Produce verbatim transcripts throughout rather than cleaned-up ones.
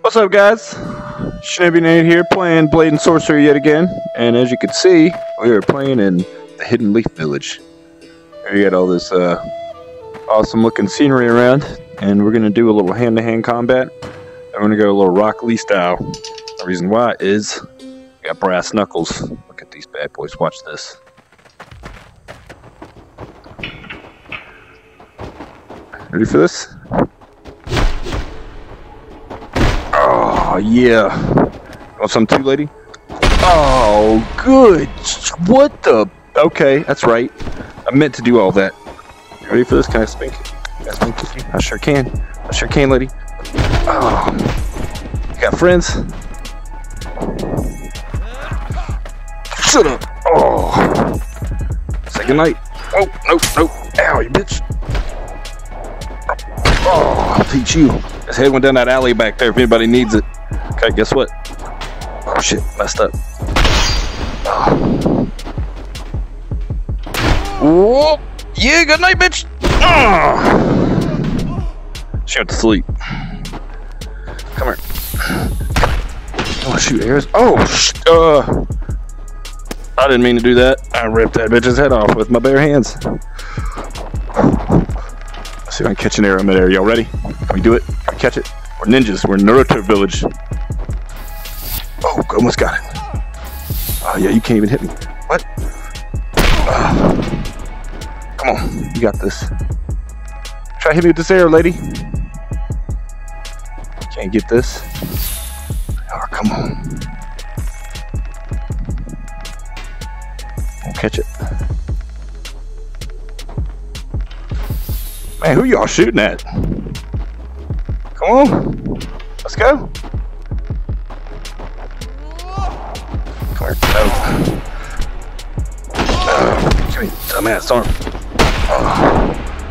What's up, guys? Shinobinate here, playing Blade and Sorcery yet again, and as you can see, we are playing in the Hidden Leaf Village. Here you got all this uh, awesome looking scenery around, and we're gonna do a little hand-to-hand combat. I'm gonna go a little Rock Lee style. The reason why is we got brass knuckles. Look at these bad boys. Watch this. Ready for this? Oh yeah. Want some too, lady? Oh good. What the? Okay, that's right. I meant to do all that. You ready for this? Can I spink? Can I spink? I sure can. I sure can, lady. Oh, you got friends? Shut up! Oh, say goodnight. Oh, nope, nope. Ow, you bitch! Oh, I'll teach you. His head went down that alley back there. If anybody needs it. Okay, guess what? Oh shit, messed up. Oh. Whoa! Yeah, good night, bitch. Oh. She went to sleep. Come here. Don't shoot arrows. Oh, sh uh, I didn't mean to do that. I ripped that bitch's head off with my bare hands. Let's see if I can catch an arrow midair. Y'all ready? Can we do it? Can we catch it? We're ninjas. We're in Naruto village. Oh, almost got it. Oh yeah, you can't even hit me. What? Uh, come on, you got this. Try to hit me with this arrow, lady. Can't get this. Oh, come on. Won't catch it. Man, who y'all shooting at? Come on. Let's go. Come here. Oh. Oh, give me your dumbass arm. Oh.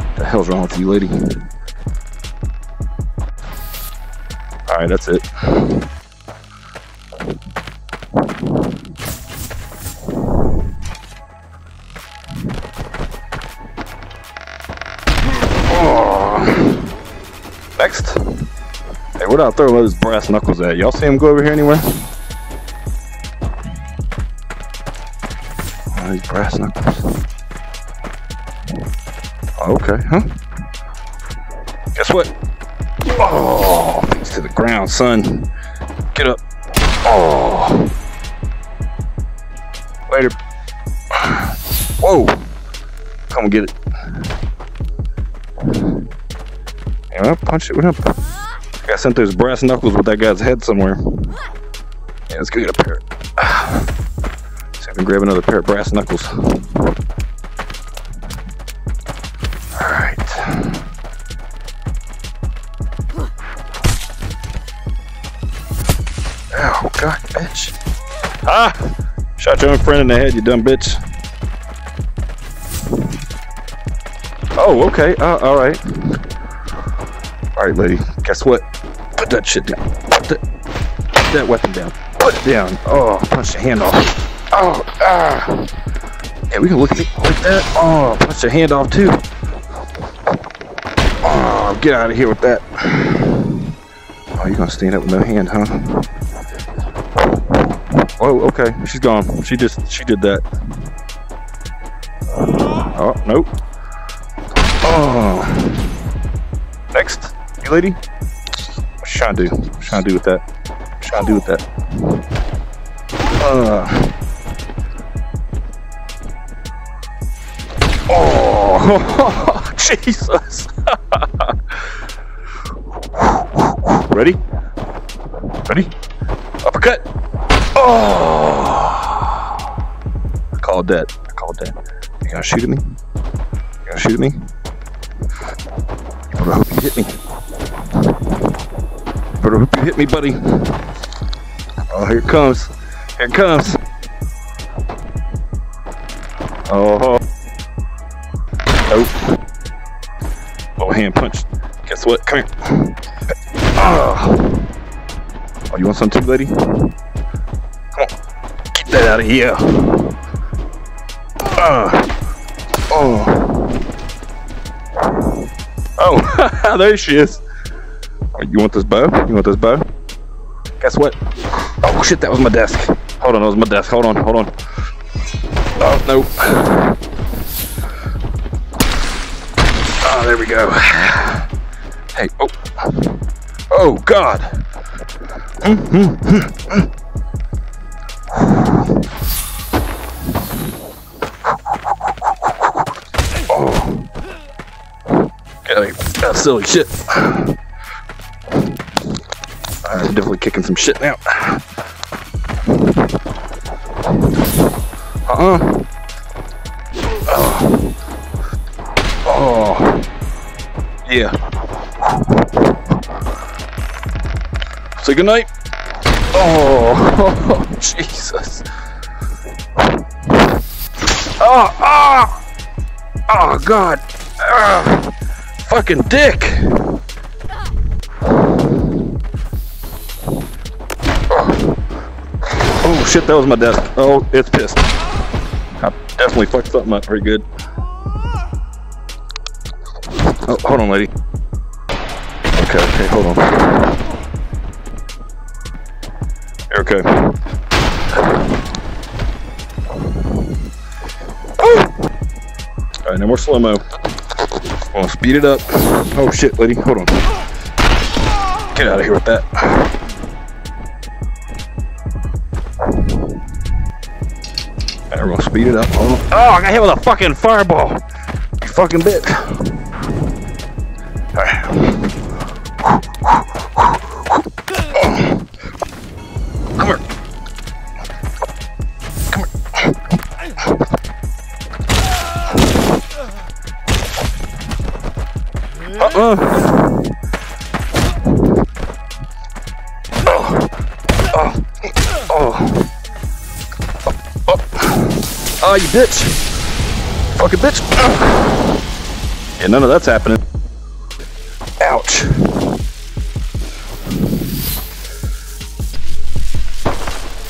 What the hell's wrong with you, lady? Alright, that's it. Oh. Next. Hey, where'd I throw those brass knuckles at? Y'all see him go over here anywhere? Oh, these brass knuckles. Oh, okay, huh? Guess what? Oh, things to the ground, son. Get up. Oh. Later. Whoa. Come get it. Yeah, I'll punch it. What up? I got sent those brass knuckles with that guy's head somewhere. Yeah, let's go get a pair. See if I can grab another pair of brass knuckles. Oh god, bitch. Ah! Shot your own friend in the head, you dumb bitch. Oh, okay. Uh, alright. Alright, lady. Guess what? Put that shit down. Put that, put that weapon down. Put it down. Oh, punch the hand off. Oh, ah. Yeah, we can look at it like that. Oh, punch the hand off, too. Oh, get out of here with that. Oh, you're gonna stand up with no hand, huh? Oh, okay. She's gone. She just, she did that. Oh, nope. Oh. Next. You lady? What should I do? What should I do with that? What should I do with that? Uh. Oh. Jesus. Ready? Ready? Uppercut. Oh! I called that. I called that. You gonna shoot at me? You gonna shoot at me? You better hope you hit me. You better hope you hit me, buddy. Oh, here it comes. Here it comes. Oh. Nope. Oh, hand punch. Guess what? Come here. Oh. Oh, you want some too, lady? Come on. that out of here. Uh, oh. Oh, there she is. Oh, you want this bow? You want this bow? Guess what? Oh shit, that was my desk. Hold on, that was my desk. Hold on, hold on. Oh, no. Oh, there we go. Hey, oh. Oh, God. Oh. Okay, that's silly shit. I'm definitely kicking some shit now. Uh-uh. Oh. Oh. Yeah. Say goodnight. Oh, oh Jesus. Oh, oh, oh God. Oh, fucking dick. Oh shit, that was my desk. Oh, it's pissed. I definitely fucked something up pretty good. Oh, hold on, lady. Okay, okay, hold on. Okay. Alright, no more slow-mo. I'll speed it up. Oh shit, lady. Hold on. Get out of here with that. Alright, we're gonna speed it up. Hold on. Oh, I got hit with a fucking fireball. You fucking bitch. Alright. Uh-uh. Oh. Oh. Oh. Oh. Oh. Oh, you bitch. Fucking bitch. Oh. Yeah, none of that's happening. Ouch.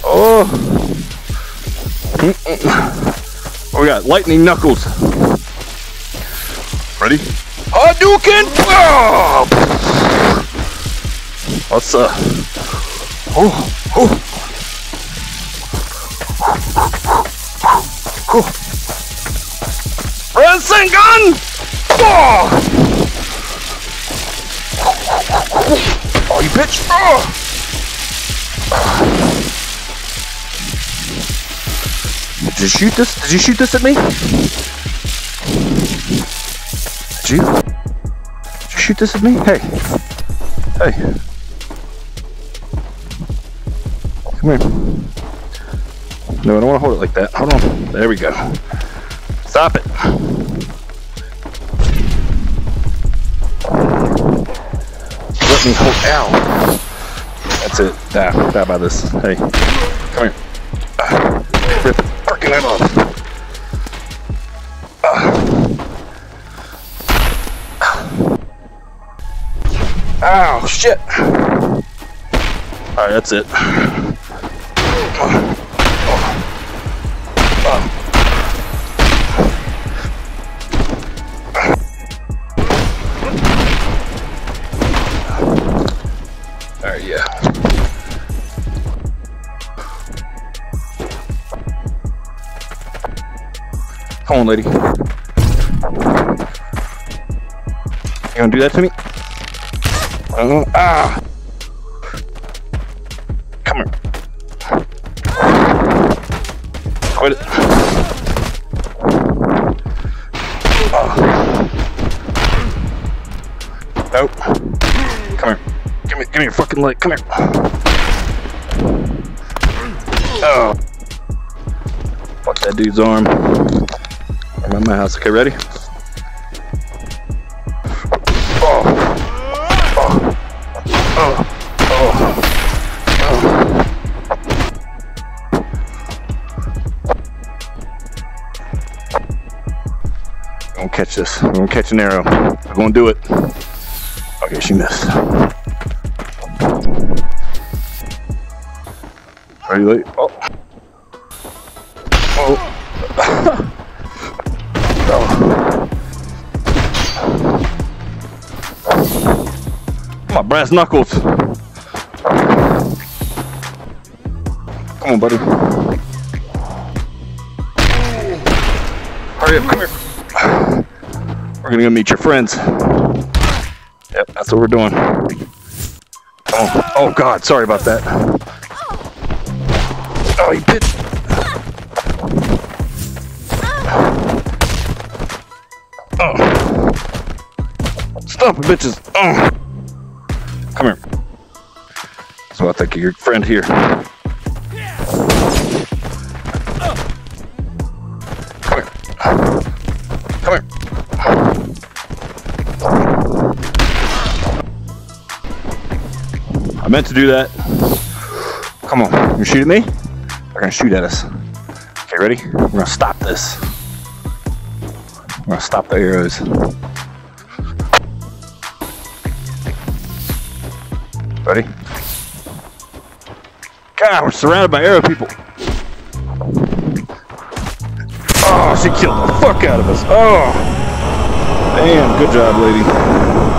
Oh. Mm-mm. We got lightning knuckles. Ready? Hadouken! Oh. What's up? Oh, oh. Oh. Rasengan! Oh. Oh, you bitch! Oh. Did you shoot this? Did you shoot this at me? Did you? Shoot this at me? Hey. Hey. Come here. No, I don't want to hold it like that. Hold on. There we go. Stop it. Let me hold out. That's it. Die. Die by this. Hey. Come here. Uh, rip the frickin' head off. Ow, shit. Alright, that's it. Alright, yeah. Come on, lady. You gonna do that to me? Uh, ah. Come here. Quit it. Oh. Nope. Come here. Give me, give me your fucking leg. Come here. Oh. Fuck that dude's arm. I'm in my house. Okay, ready? Catch this. I'm gonna catch an arrow. I'm gonna do it. Okay, she missed. Are you late? Oh. Come on, brass knuckles. Come on, buddy. Hurry up, come here. We're gonna go meet your friends. Yep, that's what we're doing. Oh, oh God, sorry about that. Oh, he bit. Oh. Stop, bitches. Oh. Come here. So I think your friend here. Meant to do that. Come on, you shoot at me? They're gonna shoot at us. Okay, ready? We're gonna stop this. We're gonna stop the arrows. Ready? God, we're surrounded by arrow people. Oh, she killed the fuck out of us. Oh, damn, good job, lady.